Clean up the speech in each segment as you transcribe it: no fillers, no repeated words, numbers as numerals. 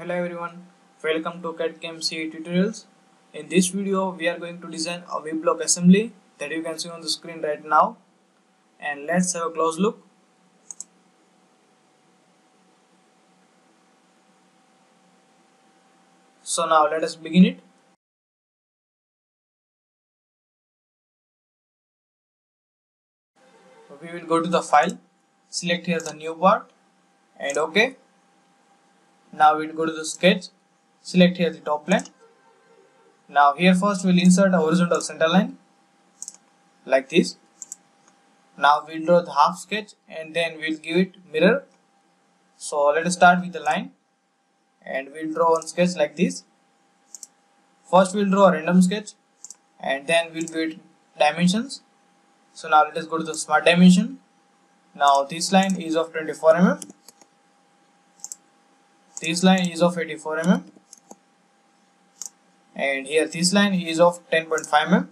Hello everyone, welcome to CAD CAM CAE Tutorials. In this video, we are going to design a V-block assembly that you can see on the screen right now. And let's have a close look. So now let us begin it. We will go to the file, select here the new part and OK. Now we will go to the sketch, select here the top plane. Now here first we will insert a horizontal center line like this. Now we will draw the half sketch and then we will give it mirror. So let us start with the line and we will draw one sketch like this. First we will draw a random sketch and then we will give it dimensions. So now let us go to the smart dimension. Now this line is of 24 mm. This line is of 84 mm. And here this line is of 10.5 mm.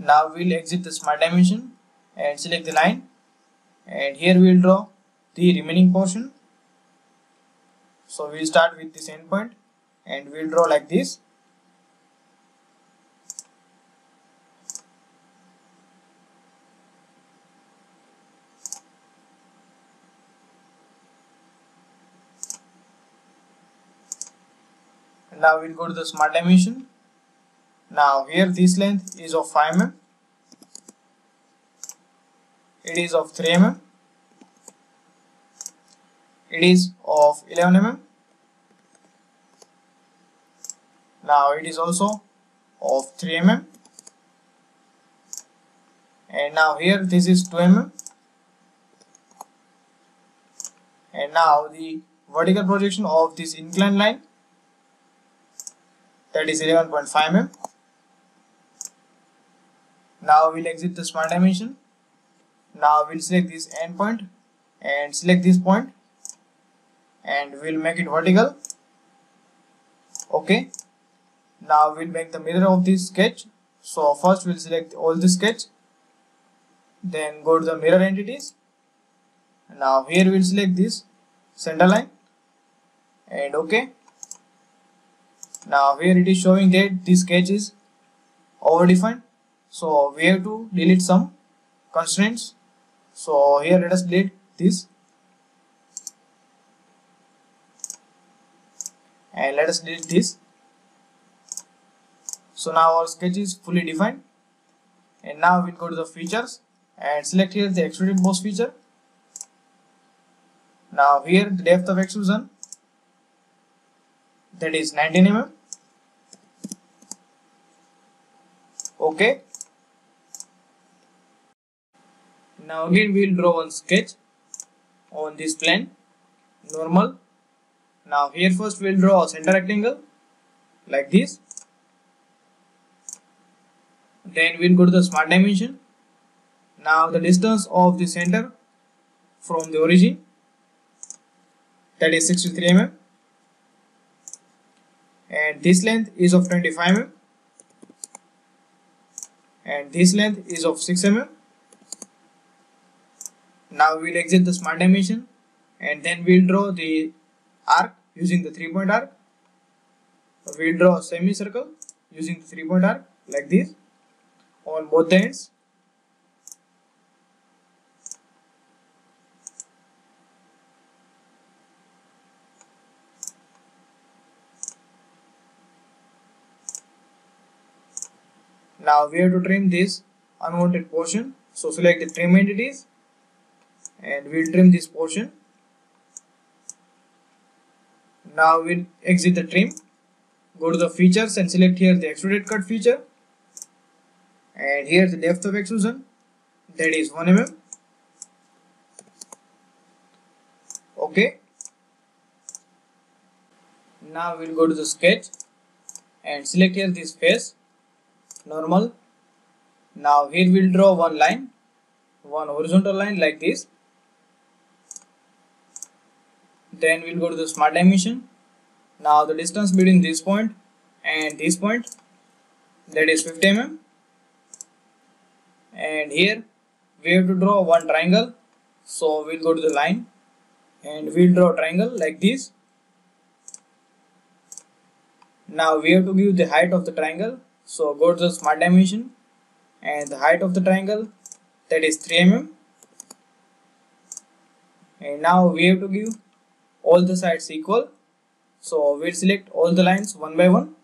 Now we will exit the smart dimension and select the line. And here we will draw the remaining portion. So we will start with this endpoint and we will draw like this. Now we will go to the smart dimension. Now here this length is of 5 mm. It is of 3 mm. It is of 11 mm. Now it is also of 3 mm. And now here this is 2 mm. And now the vertical projection of this inclined line, that is 11.5 mm. Now we will exit the smart dimension. Now we will select this endpoint and select this point and we will make it vertical. OK. Now we will make the mirror of this sketch. So first we will select all the sketch. Then go to the mirror entities. Now here we will select this center line and OK. Now here it is showing that this sketch is overdefined, so we have to delete some constraints. So here let us delete this and let us delete this. So now our sketch is fully defined. And now we will go to the features and select here the extrude boss feature. Now here the depth of extrusion, that is 19 mm. OK. Now again we will draw one sketch on this plane, normal. Now here first we will draw a center rectangle like this. Then we will go to the smart dimension. Now the distance of the center from the origin, that is 63 mm. And this length is of 25 mm. And this length is of 6 mm. Now we will exit the smart dimension and then we will draw the arc using the 3-point arc. We will draw a semicircle using the 3-point arc like this on both ends. Now we have to trim this unwanted portion. So select the trim entities and we will trim this portion. Now we will exit the trim. Go to the features and select here the extruded cut feature. And here the depth of extrusion, that is 1 mm. OK. Now we will go to the sketch and select here this face, normal. Now here we will draw one line, one horizontal line like this. Then we will go to the smart dimension. Now the distance between this point and this point, that is 50 mm. And here we have to draw one triangle. So we'll go to the line and we'll draw a triangle like this. Now we have to give the height of the triangle. So go to the smart dimension and the height of the triangle, that is 3 mm. And now we have to give all the sides equal. So we'll select all the lines one by one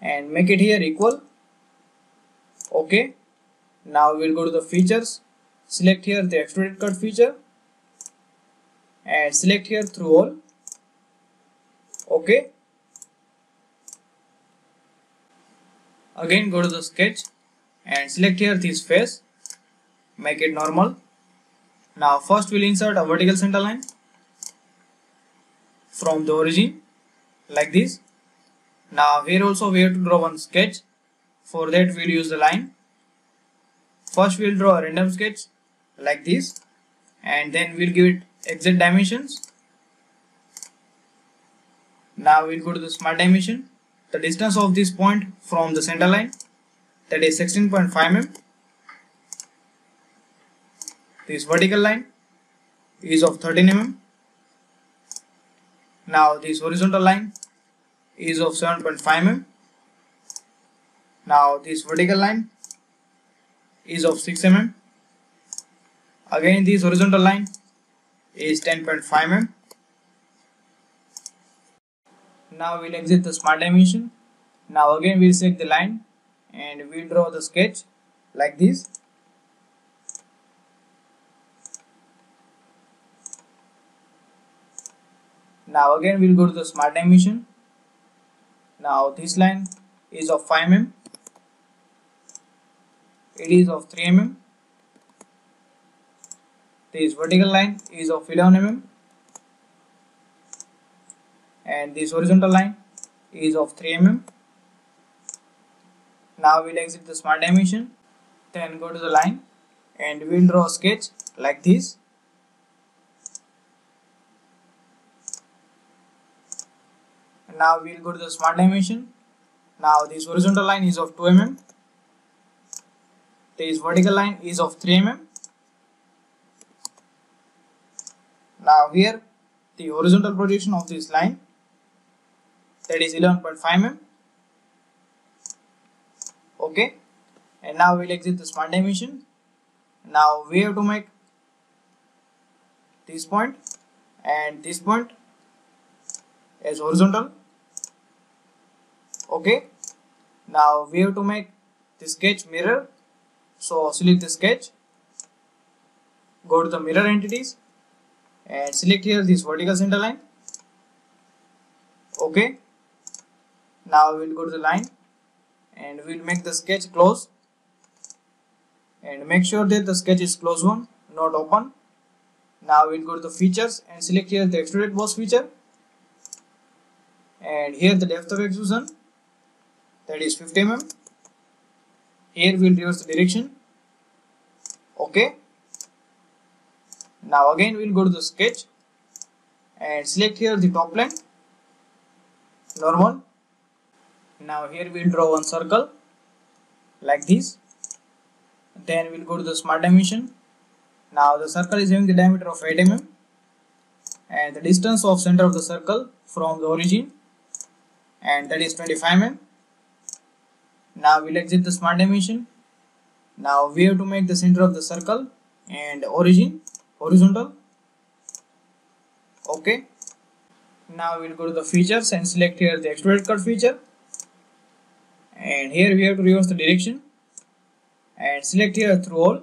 and make it here equal. Okay. Now we'll go to the features. Select here the extruded cut feature and select here through all. Okay. Again go to the sketch and select here this face. Make it normal. Now first we'll insert a vertical center line from the origin like this. Now here also we have to draw one sketch. For that we'll use the line. First we'll draw a random sketch like this and then we'll give it exact dimensions. Now we'll go to the smart dimension. The distance of this point from the center line, that is 16.5 mm. This vertical line is of 13 mm. Now this horizontal line is of 7.5 mm. Now this vertical line is of 6 mm. Again this horizontal line is 10.5 mm. Now we'll exit the smart dimension. Now again we'll select the line and we'll draw the sketch like this. Now again we'll go to the smart dimension. Now this line is of 5 mm. It is of 3 mm. This vertical line is of 11 mm. And this horizontal line is of 3 mm. Now we'll exit the smart dimension. Then go to the line and we'll draw a sketch like this. Now we'll go to the smart dimension. Now this horizontal line is of 2 mm. This vertical line is of 3 mm. Now here the horizontal projection of this line, that is 11.5 mm. Okay, and now we'll exit the smart dimension. Now we have to make this point and this point as horizontal. Okay, now we have to make the sketch mirror. So select the sketch, go to the mirror entities and select here this vertical center line. Okay, now we'll go to the line and we'll make the sketch close and make sure that the sketch is closed one, not open. Now we'll go to the features and select here the extruded boss feature and here the depth of extrusion, that is 50 mm. Here we'll reverse the direction. Okay, now again we'll go to the sketch and select here the top plane, normal. Now here we'll draw one circle like this. Then we'll go to the smart dimension. Now the circle is having the diameter of 8 mm and the distance of center of the circle from the origin, and that is 25 mm. Now we'll exit the smart dimension. Now we have to make the center of the circle and origin horizontal. Okay, now we'll go to the features and select here the extruded cut feature and here we have to reverse the direction and select here through all.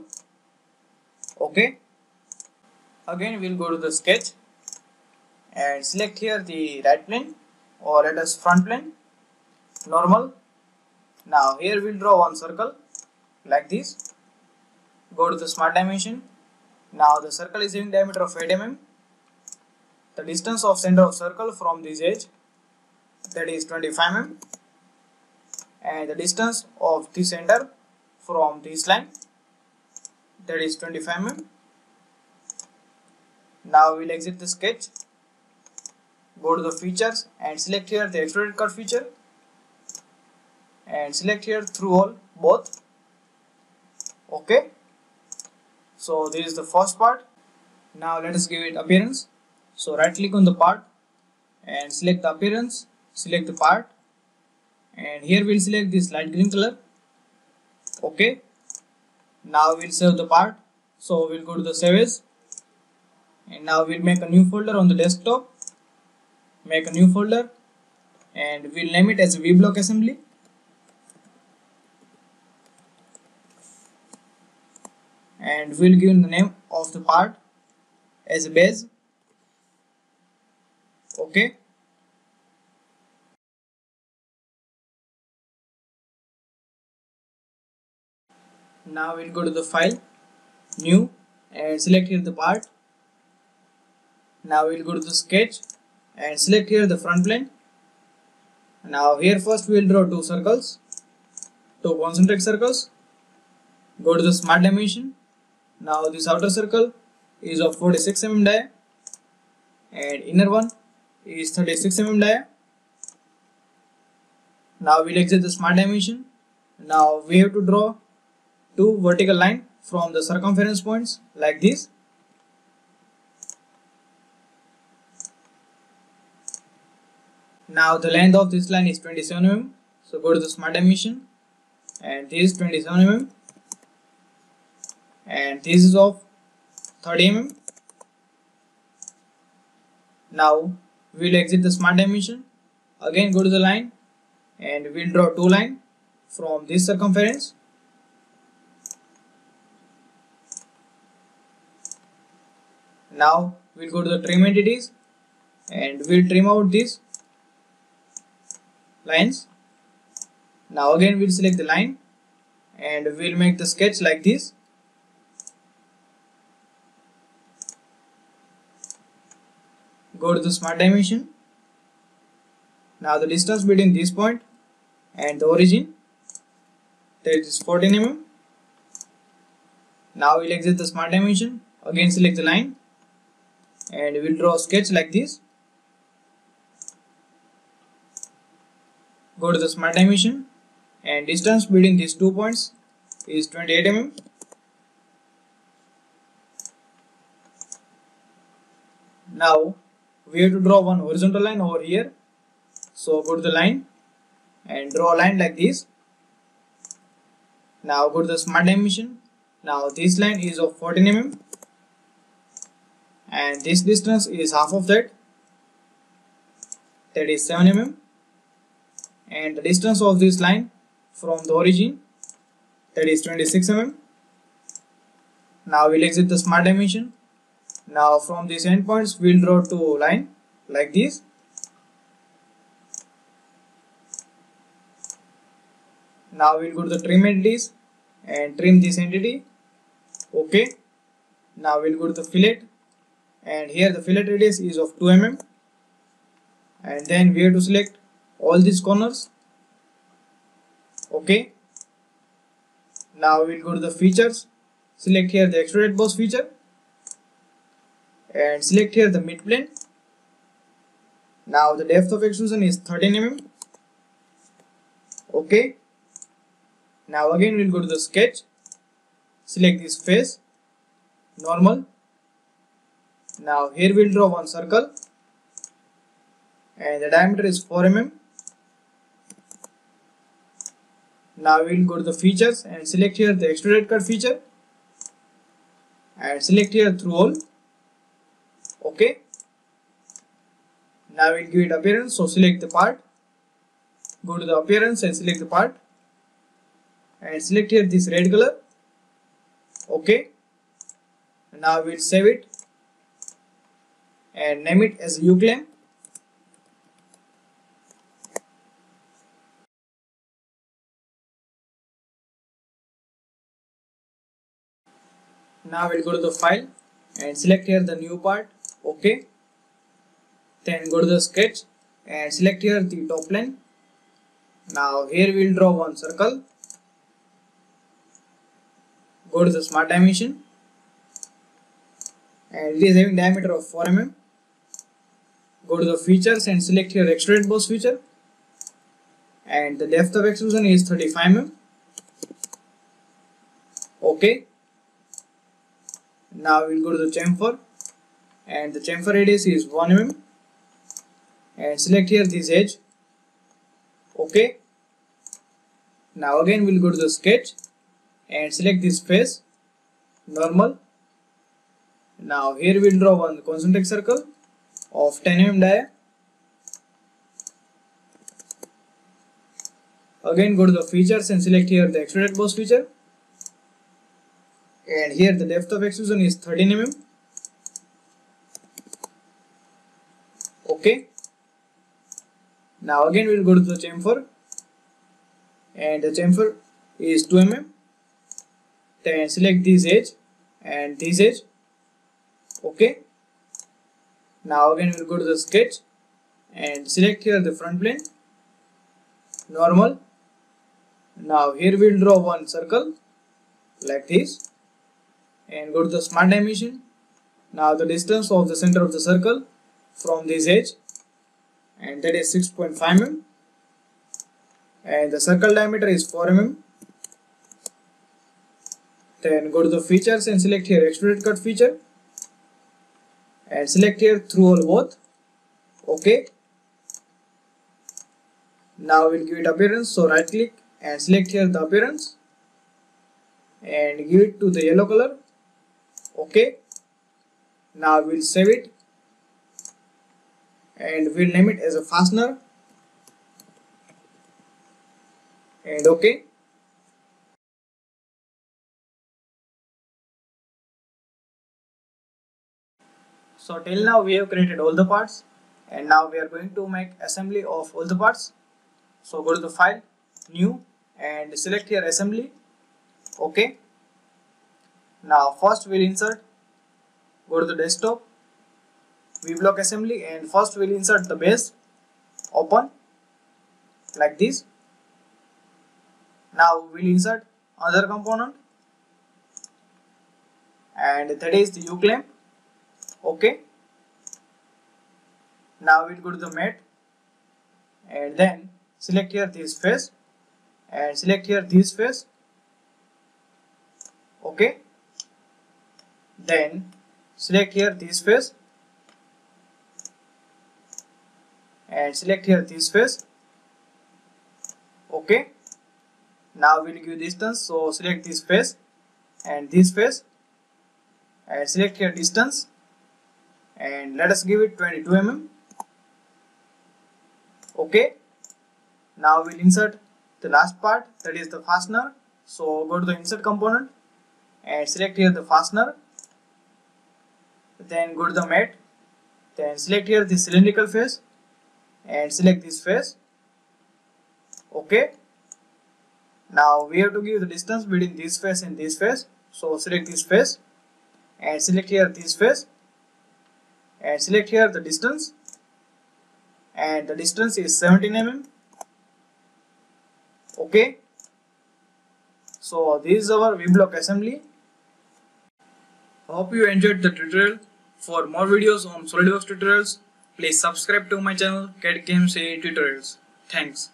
Okay, again we'll go to the sketch and select here the right plane, or let us front plane, normal. Now here we'll draw one circle like this. Go to the smart dimension. Now the circle is having diameter of 8 mm. The distance of center of circle from this edge, that is 25 mm, and the distance of this center from this line, that is 25 mm. Now we'll exit the sketch. Go to the features and select here the extruded cut feature and select here through all both. Okay, So this is the first part. Now let us give it appearance. So right click on the part and select the appearance, select the part, and here we'll select this light green color. Okay, now we'll save the part. So we'll go to the save as, and now we'll make a new folder on the desktop, make a new folder, and we'll name it as V-block assembly. And we'll give the name of the part as a base. Okay. Now we'll go to the file, new, and select here the part. Now we'll go to the sketch and select here the front plane. Now here first we'll draw two circles, two concentric circles. Go to the smart dimension. Now this outer circle is of 46 mm dia and inner one is 36 mm dia. Now we'll exit the smart dimension. Now we have to draw two vertical lines from the circumference points like this. Now the length of this line is 27 mm. So go to the smart dimension and this is 27 mm. And this is of 30 mm. Now we'll exit the smart dimension. Again go to the line and we'll draw two lines from this circumference. Now we'll go to the trim entities and we'll trim out these lines. Now again we'll select the line and we'll make the sketch like this. Go to the smart dimension. Now the distance between this point and the origin, that is 14 mm. Now we'll exit the smart dimension. Again select the line and we'll draw a sketch like this. Go to the smart dimension and distance between these two points is 28 mm. Now we have to draw one horizontal line over here. So go to the line and draw a line like this. Now go to the smart dimension. Now this line is of 14 mm and this distance is half of that, that is 7 mm, and the distance of this line from the origin, that is 26 mm. Now we'll exit the smart dimension. Now from these endpoints we'll draw two lines like this. Now we'll go to the trim entities and trim this entity. Okay. Now we'll go to the fillet and here the fillet radius is of 2 mm. And then we have to select all these corners. Okay. Now we'll go to the features. Select here the extruded boss feature. And select here the mid plane. Now the depth of extrusion is 13 mm. Okay. Now again we'll go to the sketch. Select this face, normal. Now here we'll draw one circle. And the diameter is 4 mm. Now we'll go to the features and select here the extruded cut feature. And select here through hole. Okay. Now we'll give it appearance. So select the part. Go to the appearance and select the part. And select here this red color. Okay. Now we'll save it. And name it as ViewClamp. Now we'll go to the file and select here the new part. Okay. Then go to the sketch and select here the top plane. Now here we'll draw one circle. Go to the smart dimension and it is having diameter of 4 mm. Go to the features and select here extruded boss feature and the depth of extrusion is 35 mm. Okay. Now we'll go to the chamfer, and the chamfer radius is 1 mm, and select here this edge. Okay. Now again we'll go to the sketch and select this face, normal. Now here we'll draw one concentric circle of 10 mm dia. Again go to the features and select here the extruded boss feature, and here the depth of extrusion is 13 mm. Okay. Now again we'll go to the chamfer, and the chamfer is 2 mm. Then select this edge and this edge. Okay. Now again we'll go to the sketch and select here the front plane, normal. Now here we'll draw one circle like this, and go to the smart dimension. Now the distance of the center of the circle from this edge, and that is 6.5 mm, and the circle diameter is 4 mm. Then go to the features and select here extruded cut feature, and select here through all both. Okay. Now we'll give it appearance, so right click and select here the appearance and give it to the yellow color. Okay. Now we'll save it, and we'll name it as a fastener, and okay. So till now we have created all the parts, and now we are going to make assembly of all the parts. So go to the file, new, and select here assembly. Okay. Now first we'll insert, go to the desktop, V-block assembly, and first we'll insert the base, open, like this. Now we'll insert another component, and that is the ViewClamp. Okay. Now we'll go to the mat, and then select here this face, and select here this face. Okay. Then select here this face, and select here this face. Okay. Now we'll give distance, so select this face and this face, and select here distance, and let us give it 22 mm. Okay. Now we'll insert the last part, that is the fastener. So go to the insert component and select here the fastener. Then go to the mat, then select here the cylindrical face, and select this face. Okay. Now we have to give the distance between this face and this face. So select this face, and select here this face, and select here the distance, and the distance is 17 mm. Okay. So this is our V-block assembly. Hope you enjoyed the tutorial. For more videos on SolidWorks tutorials, please subscribe to my channel CAD CAM CAE Tutorials. Thanks.